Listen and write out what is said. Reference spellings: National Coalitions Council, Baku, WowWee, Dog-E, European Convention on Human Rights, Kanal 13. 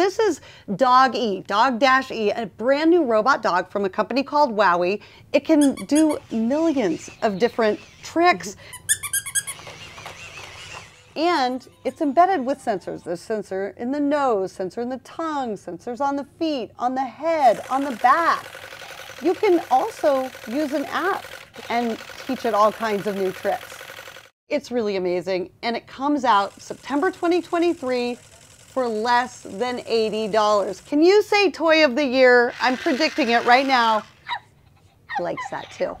this is Dog-E, Dog-E, a brand new robot dog from a company called WowWee. It can do millions of different tricks. And it's embedded with sensors. There's sensor in the nose, sensor in the tongue, sensors on the feet, on the head, on the back. You can also use an app and teach it all kinds of new tricks. It's really amazing, and it comes out September 2023 for less than $80. Can you say Toy of the Year? I'm predicting it right now. He likes that too.